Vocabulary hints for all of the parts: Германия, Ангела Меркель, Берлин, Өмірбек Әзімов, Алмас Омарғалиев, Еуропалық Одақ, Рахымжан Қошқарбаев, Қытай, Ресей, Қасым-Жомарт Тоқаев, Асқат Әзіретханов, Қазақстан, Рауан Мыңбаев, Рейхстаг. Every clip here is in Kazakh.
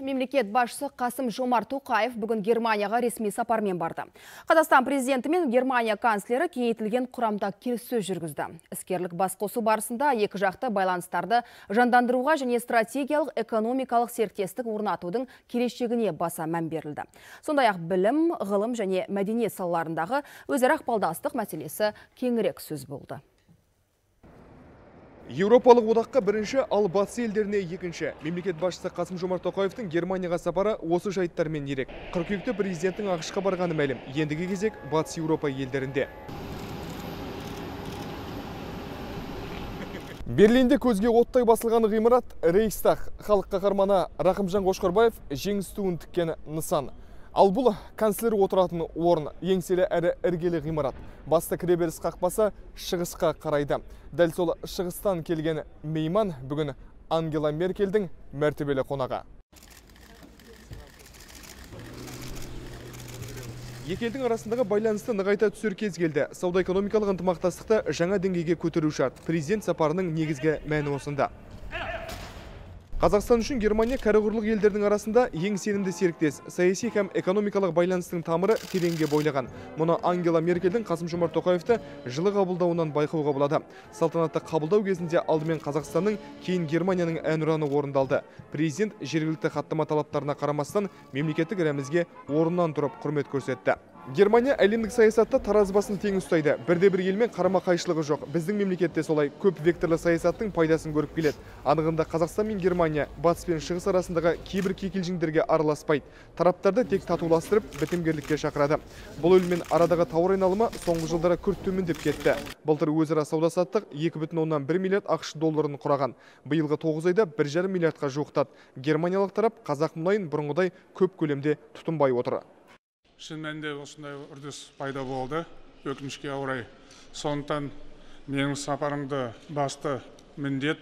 Мемлекет басшысы Қасым-Жомарт Тоқаев бүгін Германияға ресми сапармен барды. Қазақстан президенті мен Германия канцлері кеңейтілген құрамда келіссөз жүргізді. Іскерлік басқосу барысында екі жақты байланыстарды жандандыруға және стратегиялық экономикалық серіктестік орнатудың келешегіне баса мән берілді. Сондай-ақ білім, ғылым және мәдениет салаларындағы өзара ықпалдастық мәселесі кеңірек сөз болды. Еуропалық одаққа бірінші, ал батыс елдеріне екінші. Мемлекет басшысы Қасым-Жомарт Тоқаевтың Германияға сапары осы жайттармен ерек. Қыркүйекте президенттің АABŞ-қа барғаны мәлім. Ендігі кезек батыс Еуропа елдерінде. Берлинде көзге оттай басылған ғимарат Рейхстаг, халық қаһарманы Рахымжан Қошқарбаев жеңіс туын тіккен нысан. Ал бұл канцлер отыратын орын, еңселі әрі іргелі ғимарат. Басты кіреберіс қақпасы шығысқа қарайды. Дәл сол шығыстан келген мейман бүгін Ангела Меркельдің мәртебелі қонағы. Екі елдің арасындағы байланысты нығайта түсер кез келді. Сауда-экономикалық ынтымақтастықты жаңа деңгейге көтеру шарт. Президент сапарының негізгі мәні осында. Қазақстан үшін Германия қарағұрлық елдердің арасында ең сенімді серіктес, саяси һәм экономикалық байланыстың тамыры тереңге бойлаған. Мұны Ангела Меркельдің Қасым-Жомарт Тоқаевты жылы қабылдауынан байқауға болады. Салтанатты қабылдау кезінде алдымен Қазақстанның, кейін Германияның әнұраны орындалды. Президент жергілікті хаттама талаптарына қарамастан мемлекеттік рәмізге орнынан тұрып құрмет көрсетті. Германия әлемдік саясатта таразбасын тең ұстайды. Бірде-бір елмен қарама-қайшылығы жоқ. Біздің мемлекетте солай көп векторлы саясаттың пайдасын көріп келеді. Анығында Қазақстан мен Германия батыс пен шығыс арасындағы кейбір кикілжіңдерге араласпайды. Тараптарды тек татуластырып, бітімгерлікке шақырады. Бұл елмен арадағы тауар айналымы соңғы жылдары күрт төмендеп кетті. Былтыр өзара сауда-саттық 2,1 миллиард ақш долларын құраған. Биылғы 9 айда 1,5 миллиардқа жуықтады. Германиялық тарап қазақ мұнайын бұрынғыдай көп көлемде тұтынбай отыр. Шын мәнінде осындай үрдіс пайда болды, өкінішке орай. Сондықтан менің сапарымды басты міндет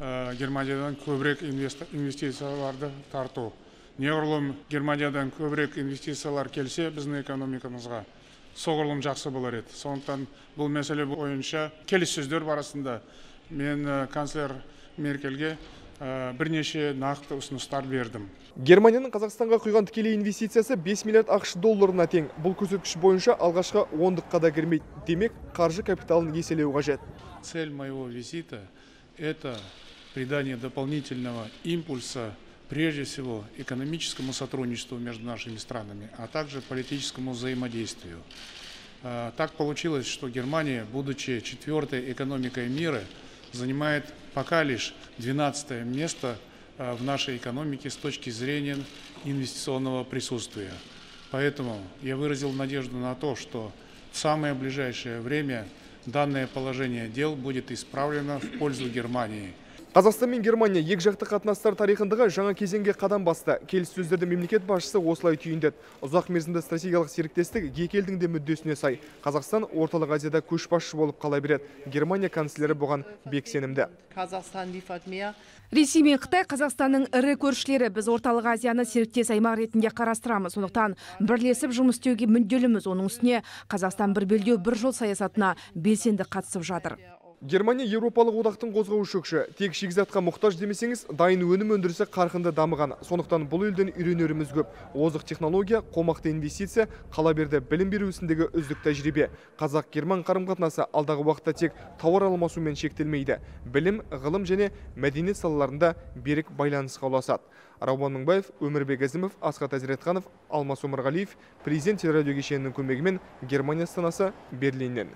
Германиядан көбірек инвестицияларды тарту. Неғұрлым Германиядан көбірек инвестициялар келсе, біздің экономикамызға соғұрлым жақсы болар еді. Сондықтан бұл мәселе бойынша келіссөздер барысында мен канцлер Меркельге бірнеше нақты ұсыныстар бердім. Германияның Қазақстанға құйған тікелей инвестициясы 5 миллиард ақш долларына тең. Бұл көрсеткіш бойынша алғашқы ондыққа да кірмейді. Демек, қаржы капиталын еселеу қажет. Цель моего визита – это придание дополнительного импульса, прежде всего, экономическому сотрудничеству между нашими странами, а также политическому взаимодействию. Так получилось, что Германия, будучи четвертой экономикой мира, занимает пока лишь 12-е место в нашей экономике с точки зрения инвестиционного присутствия. Поэтому я выразил надежду на то, что в самое ближайшее время данное положение дел будет исправлено в пользу Германии. Қазақстан мен Германия екіжақты қатынастар тарихындағы жаңа кезеңге қадам басты. Келіссөздерді мемлекет басшысы осылай түйіндеді. Ұзақ мерзімді стратегиялық серіктестік екі елдің де мүддесіне сай. Қазақстан Орталық Азияда көшбасшы болып қала береді. Германия канцлері бұған бек сенімді. Ресей мен Қытай Қазақстанның ірі көршілері. Біз Орталық Азияны серіктес аймақ ретінде қарастырамыз. Сондықтан бірлесіп жұмыс істеуге мүдделіміз. Оның үстіне Қазақстан бір белдеу бір жол саясатына белсенді қатысып жатыр. Германия Еуропалық одақтың қозғаушы. Тек шикізатқа мұқтаж демесеңіз, дайын өнім өндірісі қарқынды дамыған. Сондықтан бұл елден үйренеріміз көп. Озық технология, қомақты инвестиция, қала берді білім беру ісіндегі үздік тәжірибе. Қазақ-герман қарым-қатынасы алдағы уақытта тек тауар алмасумен шектелмейді. Білім, ғылым және мәдениет салаларында берік байланысқа ұласады. Рауан Мыңбаев, Өмірбек Әзімов, Асқат Әзіретханов, Алмас Омарғалиев, президент телерадио кешенінің көмегімен Германия астанасы Берлиннен.